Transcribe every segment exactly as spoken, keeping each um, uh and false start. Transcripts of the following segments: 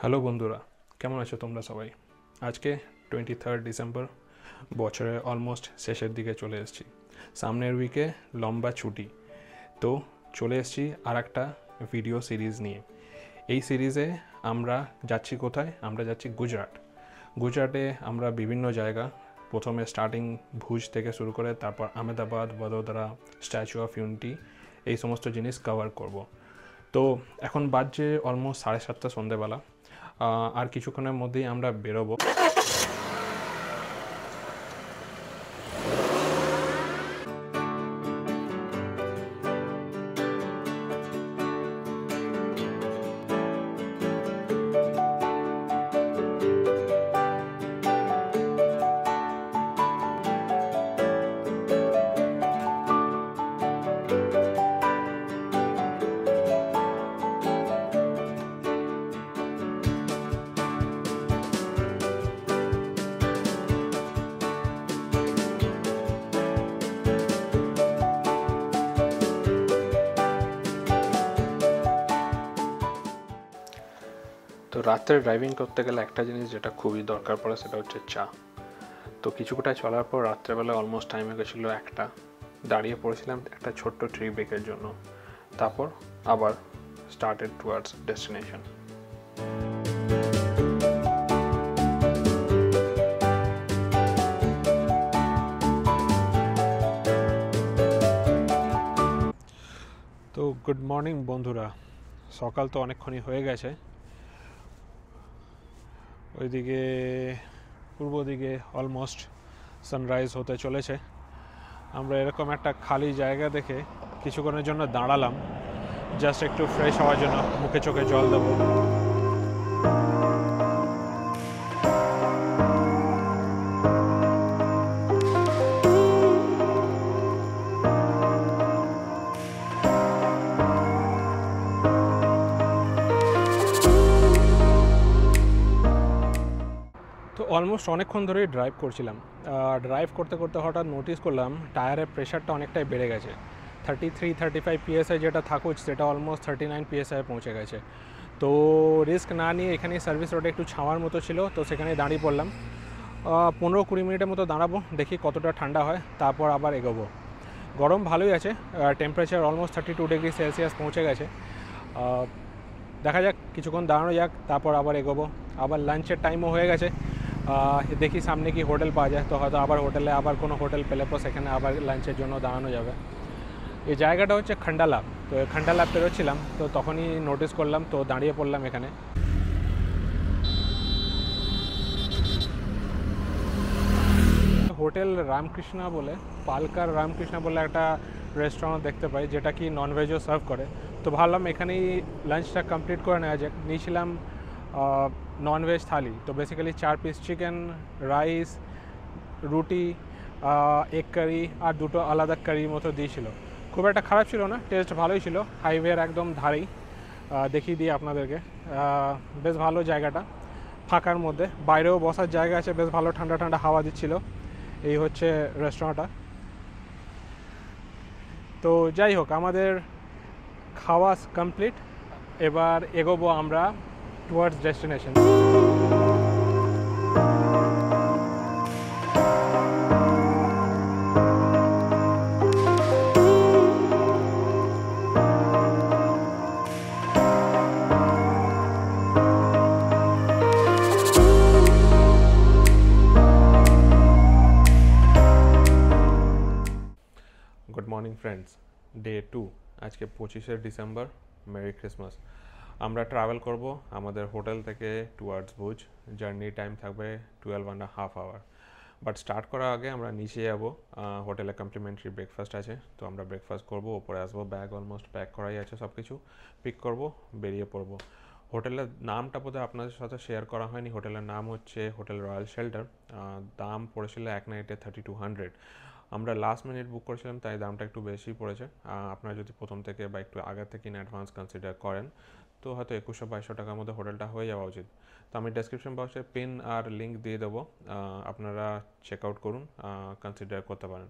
Hello বন্ধুরা, কেমন আছো তোমরা সবাই? আজকে টোয়েন্টি থার্ড ডিসেম্বর, বছরের অলমোস্ট শেষের দিকে চলে এসেছি। সামনের উইকে লম্বা ছুটি, তো চলে এসেছি আর একটা ভিডিও সিরিজ নিয়ে। এই সিরিজে আমরা যাচ্ছি কোথায়? আমরা যাচ্ছি গুজরাট। গুজরাটে আমরা বিভিন্ন জায়গা, প্রথমে স্টার্টিং ভুজ থেকে শুরু করে তারপর Ahmedabad, Vadodara, Statue of Unity, এই সমস্ত জিনিস কভার করব। তো এখন বাজে অলমোস্ট সাড়ে সাতটা সন্ধেবেলা, আর কিছুক্ষণের মধ্যেই আমরা বেরোবো। তো রাতে ড্রাইভিং করতে গেলে একটা জিনিস যেটা খুবই দরকার পড়ে সেটা হচ্ছে চা। তো কিছুটা চলার পর রাত্রেবেলা অলমোস্ট টাইম হয়ে গেছিলো একটা, দাঁড়িয়ে পড়েছিলাম একটা ছোট্ট ট্রি ব্রেকের জন্য। তারপর আবার স্টার্টেড টুয়ার্ডস ডেস্টিনেশন। তো গুড মর্নিং বন্ধুরা, সকাল তো অনেকক্ষণই হয়ে গেছে। ওইদিকে পূর্ব দিকে অলমোস্ট সানরাইজ হতে চলেছে। আমরা এরকম একটা খালি জায়গা দেখে কিছুক্ষণের জন্য দাঁড়ালাম, জাস্ট একটু ফ্রেশ হওয়ার জন্য, মুখে চোখে জল দেবো। অলমোস্ট অনেকক্ষণ ধরেই ড্রাইভ করছিলাম। ড্রাইভ করতে করতে হঠাৎ নোটিস করলাম টায়ারের প্রেশারটা অনেকটাই বেড়ে গেছে। Thirty three thirty five PSI যেটা থাকুক সেটা অলমোস্ট থার্টি নাইন পিএসআই পৌঁছে গেছে। তো রিস্ক না নিয়ে এখানে সার্ভিস রোডে একটু ছাওয়ার মতো ছিল, তো সেখানে দাঁড়িয়ে পড়লাম। পনেরো কুড়ি মিনিটের মতো দাঁড়াবো, দেখি কতটা ঠান্ডা হয়, তারপর আবার এগোবো। গরম ভালোই আছে, temperature almost thirty two degree Celsius পৌঁছে গেছে। দেখা যাক, কিছুক্ষণ দাঁড়ানো যাক, তারপর আবার এগোবো। আবার লাঞ্চের টাইমও হয়ে গেছে, দেখি সামনে কি হোটেল পাওয়া যায়। তো হয়তো আবার হোটেলে আবার কোনো হোটেল পেলে পর সেখানে আবার লাঞ্চের জন্য দাঁড়ানো যাবে। এই জায়গাটা হচ্ছে খান্ডালাভ। তো খান্ডালাভ পেরোচ্ছিলাম, তো তখনই নোটিস করলাম, তো দাঁড়িয়ে পড়লাম এখানে। হোটেল রামকৃষ্ণা বলে, পালকার রামকৃষ্ণা বলে একটা রেস্টুরেন্ট দেখতে পাই যেটা কি ননভেজও সার্ভ করে। তো ভাবলাম এখানেই লাঞ্চটা কমপ্লিট করে নেওয়া যাক। নিয়েছিলাম ননভেজ থালি। তো বেসিক্যালি চার পিস চিকেন, রাইস, রুটি, এক কারি আর দুটো আলাদা কারির মতো দিয়েছিল। খুব একটা খারাপ ছিল না, টেস্ট ভালোই ছিল। হাইওয়ের একদম ধারেই, দেখিয়ে দিই আপনাদেরকে। বেশ ভালো জায়গাটা, ফাঁকার মধ্যে, বাইরেও বসার জায়গা আছে, বেশ ভালো ঠান্ডা ঠান্ডা হাওয়া দিচ্ছিল। এই হচ্ছে রেস্টুরেন্টটা। তো যাই হোক, আমাদের খাওয়া কমপ্লিট। এবার এগোবো আমরা towards destination. Good morning friends, day two, आज के পঁচিশে ডিসেম্বর। Merry Christmas. আমরা ট্রাভেল করব আমাদের হোটেল থেকে টুয়ার্ডস ভুজ। জার্নি টাইম থাকবে twelve and half hour. But start করার আগে আমরা নিচে যাব, হোটেলে কমপ্লিমেন্টারি ব্রেকফাস্ট আছে, তো আমরা ব্রেকফাস্ট করব, ওপরে আসবো। ব্যাগ অলমোস্ট প্যাক করাই আছে, সব কিছু পিক করব, বেরিয়ে পড়ব। হোটেলের নামটা বোধহয় আপনাদের সাথে শেয়ার করা হয়নি। হোটেলের নাম হচ্ছে হোটেল রয়্যাল শেল্টার। দাম পড়েছিল এক নাইটে থার্টি টু হান্ড্রেড। আমরা লাস্ট মিনিট বুক করেছিলাম, তাই দামটা একটু বেশি পড়েছে। আপনারা যদি প্রথম থেকে বা একটু আগে থেকে ইন অ্যাডভান্স কনসিডার করেন তো হয়তো একুশশো বাইশশো টাকার মধ্যে হোটেলটা হয়ে যাওয়া উচিত। তো আমি ডেসক্রিপশন বক্সে পিন আর লিঙ্ক দিয়ে দেবো, আপনারা চেক আউট করুন, কনসিডার করতে পারেন।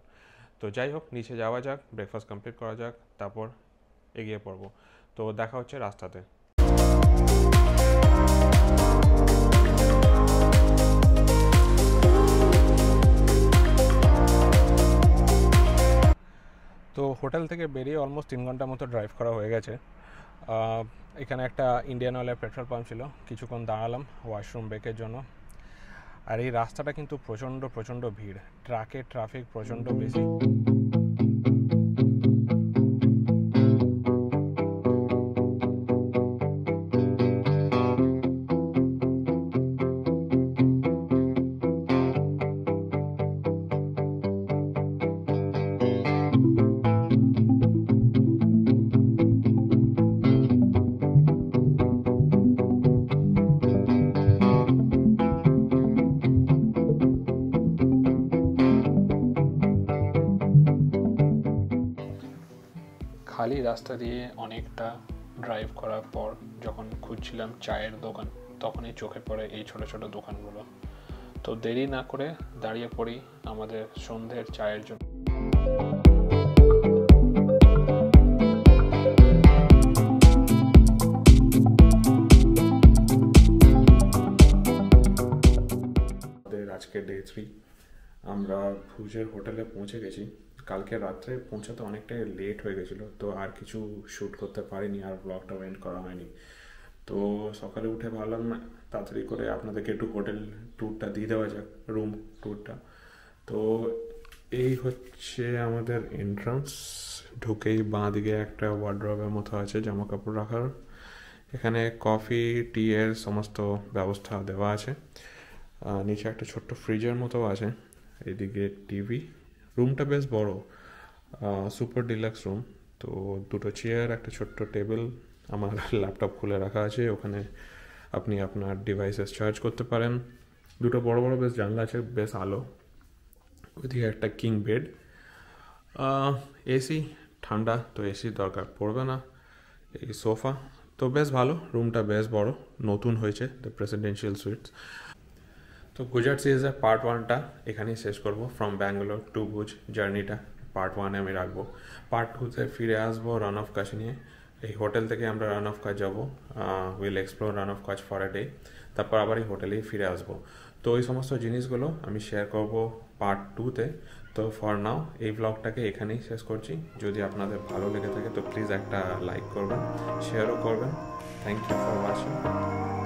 তো যাই হোক, নিচে যাওয়া যাক, ব্রেকফাস্ট কমপ্লিট করা যাক, তারপর এগিয়ে পড়ব। তো দেখা হচ্ছে রাস্তাতে। होटेल थेके बेरिये अलमोस्ट तीन घंटा मतो ड्राइव करा हो गेछे। एखाने एकटा इंडियन अयेलेर पेट्रोल पाम्प छिलो, किछुक्षण दाड़ालाम वाशरूम ब्रेकेर जोन्नो। और ये रास्ताटा किन्तु प्रचंड प्रचंड भीड़, ट्राके ट्राफिक प्रचंड बेशी। खाली रास्ता दिए अनेकटा ड्राइव करार पर जखन खुजछिलाम चायेर दोकान तखनई चोखे पड़े ये छोटो छोटो दोकानगुलो। तो देरी ना करे दाड़िये पड़ी आमादेर सन्धेर चायेर जोन्नो। आजके डे थ्री आमरा भुजेर होटेले पहुँचे गेছি। কালকে রাতে পৌঁছাতে অনেকটা লেট হয়ে গিয়েছিল, তো আর কিছু শুট করতে পারিনি আর ব্লগটাও এন্ড করা হয়নি। তো সকালে উঠে ভাবলাম তাড়াতাড়ি করে আপনাদেরকে একটু হোটেল ট্যুরটা দিয়ে দেওয়া যাক, রুম ট্যুরটা। তো এই হচ্ছে আমাদের এন্ট্রান্স, ঢুকেই বাঁ দিকে একটা ওয়ার্ড্রবের মতো আছে জামা কাপড় রাখার। এখানে কফি টি এর সমস্ত ব্যবস্থা দেওয়া আছে। নিচে একটা ছোট্ট ফ্রিজের মতো আছে। এদিকে টিভি। रूमटा बेस बड़ो, सुपर डिलक्स रूम। तो दुटो चेयर एक छोटो टेबिल, आमार लैपटप खुले रखा आछे, ओखाने अपनी अपना डिवाइसेस चार्ज करते पारेन। दुटो बड़ो बड़ो बेस जानला आछे, बेस आलो। ओइदिके एकटा किंग बेड, एसी ठंडा तो एसी दरकार पड़बे ना। ए सोफा तो बेस भालो, रूमटा बेस बड़ो, नतून होयेछे द प्रेसिडेंशियल सुइट्स। तो गुजरात सीरीज़ पार्ट वानटा एखानेई शेष करब, फ्रम बैंगलोर टू भुज जार्नीटा पार्ट वाने आमि राखबो। पार्ट टूते फिरे आसबो रान अफ काज निये। एई होटेल थेके आमरा रान अफ काज जाबो, will explore Rann of Kutch for a day, तारपर आबार एई होटेलेई फिरे आसबो। तो एई समस्त जिनिसगुलो आमि शेयर करब पार्ट टूते। तो फर नाउ एई ब्लगटाके एखानेई शेष करछि। जोदि आपनादेर भालो लेगे थाके तो प्लिज एकटा लाइक करबेन, शेयारও করবেন। Thank you for watching.